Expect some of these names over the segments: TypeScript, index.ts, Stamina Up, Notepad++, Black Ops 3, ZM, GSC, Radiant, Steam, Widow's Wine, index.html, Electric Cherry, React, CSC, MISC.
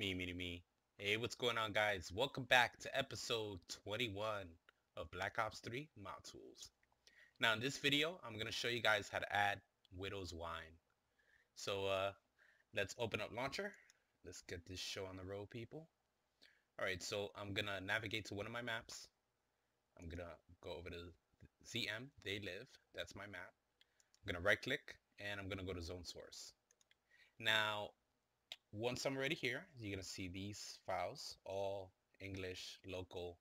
Me. Hey, what's going on, guys? Welcome back to episode 21 of Black Ops 3 Mod Tools. Now, in this video, I'm going to show you guys how to add Widow's Wine. So, let's open up Launcher. Let's get this show on the road, people. Alright, so I'm going to navigate to one of my maps. I'm going to go over to ZM, They Live. That's my map. I'm going to right-click, and I'm going to go to Zone Source. Now, once I'm already here, you're going to see these files, all English, local,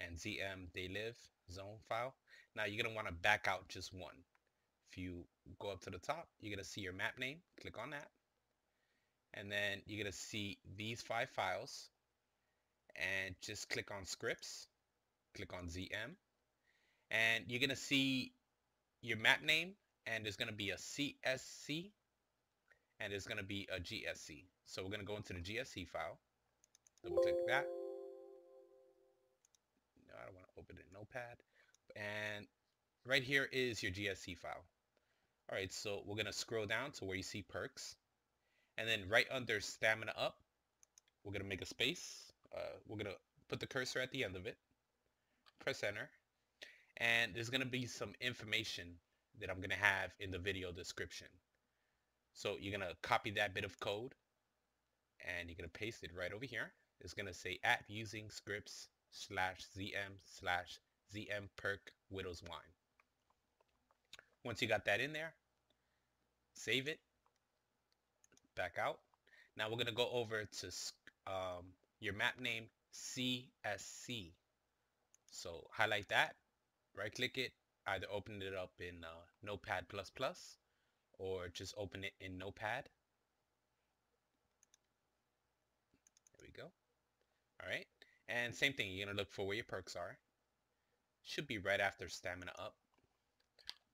and ZM, They Live, zone file. Now you're going to want to back out just one. If you go up to the top, you're going to see your map name. Click on that. And then you're going to see these 5 files. And just click on scripts. Click on ZM. And you're going to see your map name. And there's going to be a CSC. And there's going to be a GSC. So we're going to go into the GSC file. Double click that. No, I don't want to open it in Notepad. And right here is your GSC file. Alright, so we're going to scroll down to where you see perks. And then right under Stamina Up, we're going to make a space. We're going to put the cursor at the end of it. Press enter. And there's going to be some information that I'm going to have in the video description. So you're going to copy that bit of code and you're going to paste it right over here. It's going to say at using scripts /zm /zm perk Widow's Wine. Once you got that in there, save it, back out. Now we're going to go over to your map name CSC. So highlight that, right click it, either open it up in Notepad++. Or just open it in Notepad. There we go. Alright. And same thing. You're going to look for where your perks are. Should be right after Stamina Up.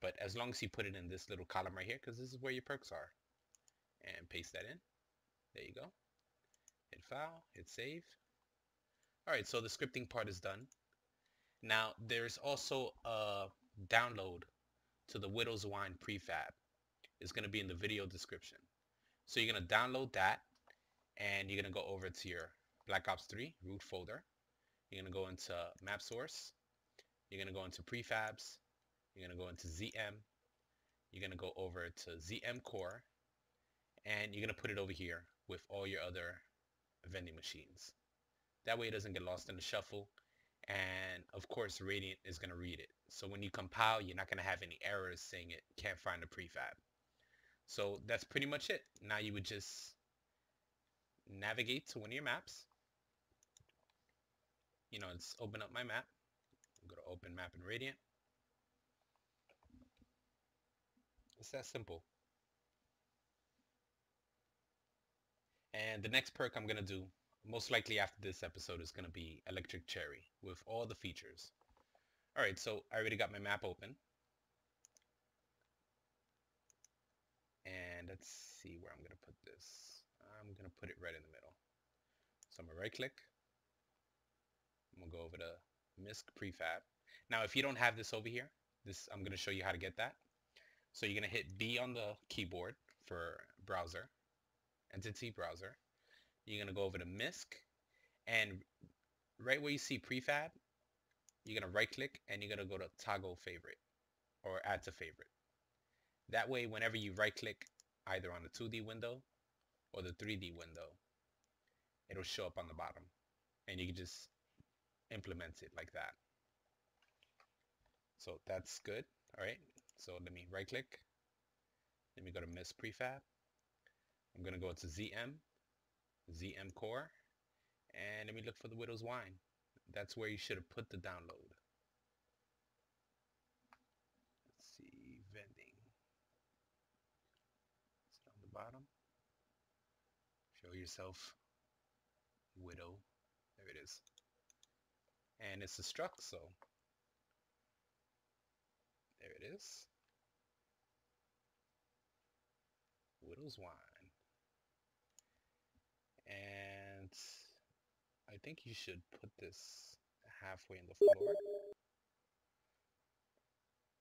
But as long as you put it in this little column right here, because this is where your perks are. And paste that in. There you go. Hit file. Hit save. Alright, so the scripting part is done. Now, there's also a download to the Widow's Wine prefab. It's going to be in the video description. So you're going to download that and you're going to go over to your Black Ops 3 root folder. You're going to go into map source. You're going to go into prefabs. You're going to go into ZM. You're going to go over to ZM core and you're going to put it over here with all your other vending machines. That way it doesn't get lost in the shuffle, and of course Radiant is going to read it. So when you compile, you're not going to have any errors saying it can't find the prefab. So that's pretty much it. Now you would just navigate to one of your maps. You know, let's open up my map. I'm going to open map in Radiant. It's that simple. And the next perk I'm going to do, most likely after this episode, is going to be Electric Cherry with all the features. Alright, so I already got my map open. And let's see where I'm going to put this. I'm going to put it right in the middle. So I'm going to right click. I'm going to go over to MISC prefab. Now if you don't have this over here, this I'm going to show you how to get that. So you're going to hit B on the keyboard for browser, entity browser. You're going to go over to MISC. And right where you see prefab, you're going to right click and you're going to go to toggle favorite or add to favorite. That way, whenever you right-click either on the 2D window or the 3D window, it'll show up on the bottom. And you can just implement it like that. So that's good. All right. So let me right-click. Let me go to MISC Prefab. I'm going to go to ZM, ZM Core, and let me look for the Widow's Wine. That's where you should have put the download. Bottom, show yourself, Widow, there it is, and it's a struct, so there it is, Widow's Wine, and I think you should put this halfway in the floor,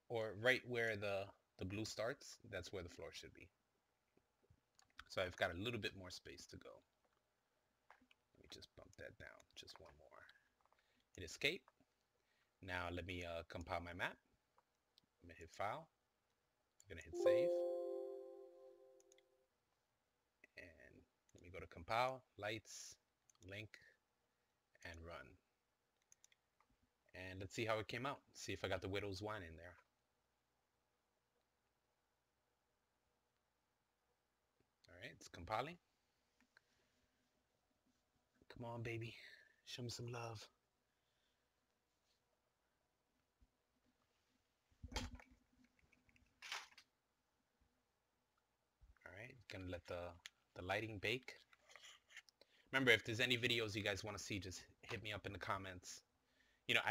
or right where the blue starts, that's where the floor should be. So I've got a little bit more space to go. me just bump that down just one more. Hit escape. Now let me compile my map. I'm going to hit file. I'm going to hit save. And let me go to compile, lights, link, and run. And let's see how it came out. See if I got the Widow's Wine in there. Alright, it's compiling. Come on, baby. Show me some love. Alright, gonna let the lighting bake. Remember, if there's any videos you guys want to see, just hit me up in the comments. You know,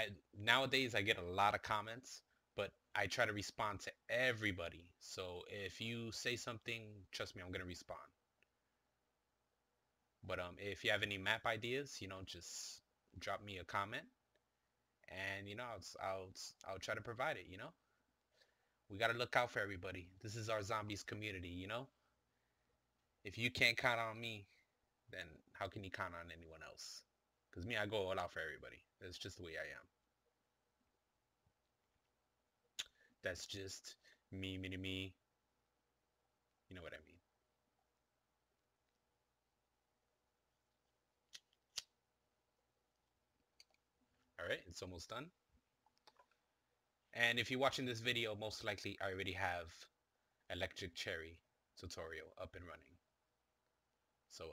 nowadays I get a lot of comments, but I try to respond to everybody. So if you say something, trust me, I'm gonna respond. But if you have any map ideas, you know, just drop me a comment, and you know, I'll try to provide it. You know, we gotta look out for everybody. This is our zombies community. You know, if you can't count on me, then how can you count on anyone else? Because me, I go all out for everybody. That's just the way I am. That's just me. You know what I mean. Alright, it's almost done. And if you're watching this video, most likely I already have Electric Cherry tutorial up and running. So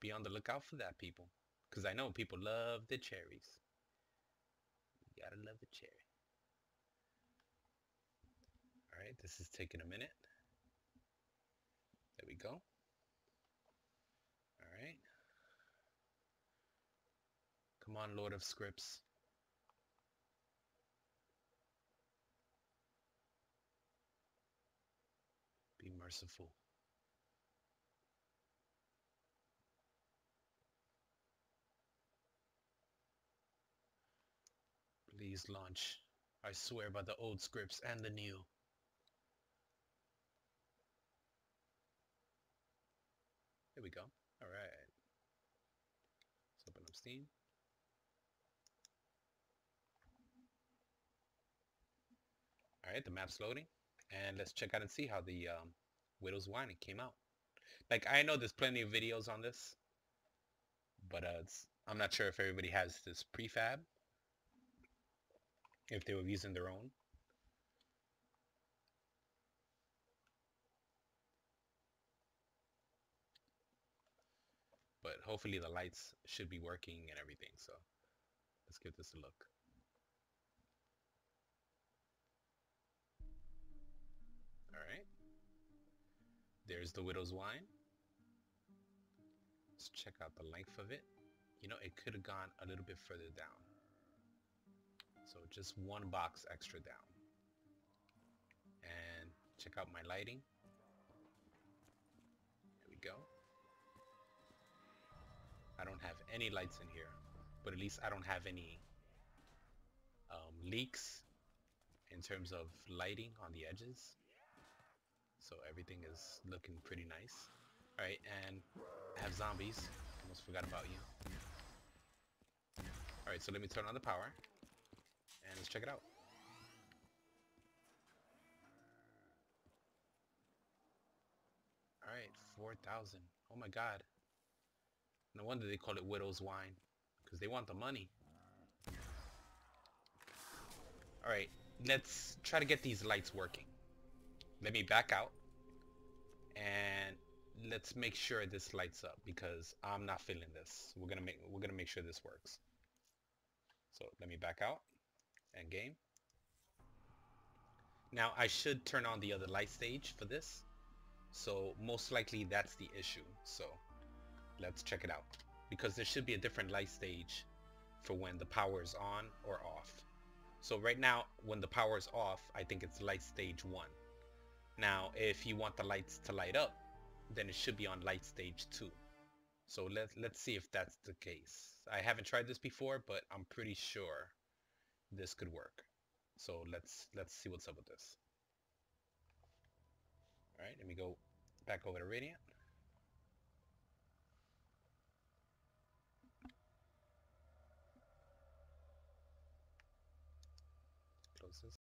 be on the lookout for that, people. Because I know people love the cherries. You gotta love the cherry. Alright, this is taking a minute. There we go. Alright. Come on, Lord of Scripts. Be merciful. Please launch. I swear by the old scripts and the new. There we go. Alright. Let's open up Steam. Alright, the map's loading. And let's check out and see how the Widow's Wine came out. Like, I know there's plenty of videos on this. But I'm not sure if everybody has this prefab. If they were using their own. But hopefully the lights should be working and everything. So let's give this a look. Alright. There's the Widow's Wine. Let's check out the length of it. You know, it could have gone a little bit further down. So just one box extra down. And check out my lighting. There we go. I don't have any lights in here, but at least I don't have any leaks in terms of lighting on the edges. So everything is looking pretty nice. Alright, and I have zombies. Almost forgot about you. Alright, so let me turn on the power. And let's check it out. Alright, 4,000. Oh my god. No wonder they call it Widow's Wine. Because they want the money. Alright, let's try to get these lights working. Let me back out. And let's make sure this lights up because I'm not feeling this. We're gonna make sure this works. So let me back out. And game. Now I should turn on the other light stage for this, so most likely that's the issue. So let's check it out, because there should be a different light stage for when the power is on or off. So right now when the power is off, I think it's light stage 1. Now if you want the lights to light up, then it should be on light stage 2. So let's see if that's the case. I haven't tried this before, but I'm pretty sure this could work. So let's see what's up with this. All right, let me go back over to Radiant. places.